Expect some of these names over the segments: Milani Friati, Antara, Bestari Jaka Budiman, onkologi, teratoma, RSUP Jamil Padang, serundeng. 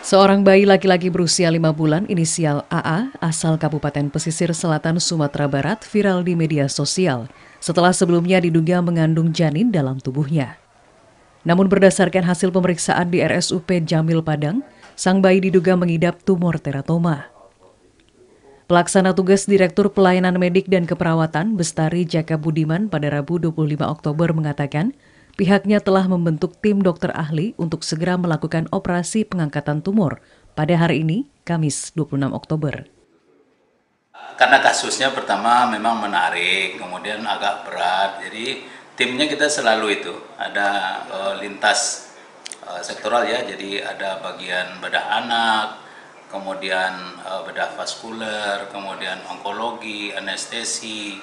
Seorang bayi laki-laki berusia 5 bulan inisial AA asal Kabupaten Pesisir Selatan Sumatera Barat viral di media sosial setelah sebelumnya diduga mengandung janin dalam tubuhnya. Namun berdasarkan hasil pemeriksaan di RSUP Jamil Padang, sang bayi diduga mengidap tumor teratoma. Pelaksana tugas Direktur Pelayanan Medik dan Keperawatan Bestari Jaka Budiman pada Rabu 25 Oktober mengatakan, pihaknya telah membentuk tim dokter ahli untuk segera melakukan operasi pengangkatan tumor pada hari ini, Kamis 26 Oktober. Karena kasusnya pertama memang menarik, kemudian agak berat, jadi timnya kita selalu itu, ada lintas sektoral ya, jadi ada bagian bedah anak, kemudian bedah vaskuler, kemudian onkologi, anestesi,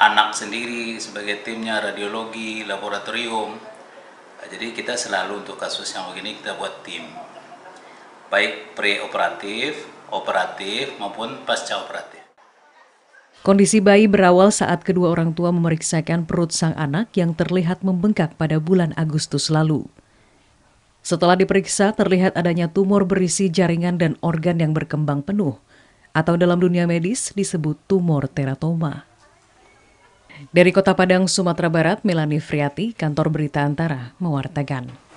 anak sendiri sebagai timnya, radiologi, laboratorium. Jadi kita selalu untuk kasus yang begini kita buat tim, baik preoperatif, operatif maupun pasca operatif. Kondisi bayi berawal saat kedua orang tua memeriksakan perut sang anak yang terlihat membengkak pada bulan Agustus lalu. Setelah diperiksa terlihat adanya tumor berisi jaringan dan organ yang berkembang penuh atau dalam dunia medis disebut tumor teratoma. Dari Kota Padang, Sumatera Barat, Milani Friati, kantor berita Antara, mewartakan.